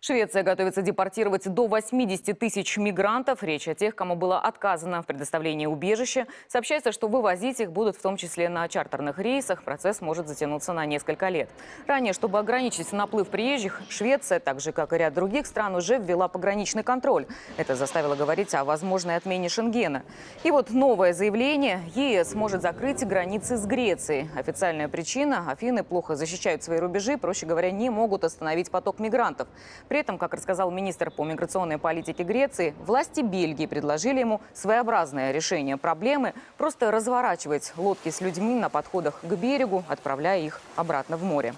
Швеция готовится депортировать до 80 тысяч мигрантов. Речь о тех, кому было отказано в предоставлении убежища. Сообщается, что вывозить их будут в том числе на чартерных рейсах. Процесс может затянуться на несколько лет. Ранее, чтобы ограничить наплыв приезжих, Швеция, так же как и ряд других стран, уже ввела пограничный контроль. Это заставило говорить о возможной отмене Шенгена. И вот новое заявление. ЕС может закрыть границы с Грецией. Официальная причина – Афины плохо защищают свои рубежи, проще говоря, не могут остановить поток мигрантов. При этом, как рассказал министр по миграционной политике Греции, власти Бельгии предложили ему своеобразное решение проблемы – просто разворачивать лодки с людьми на подходах к берегу, отправляя их обратно в море.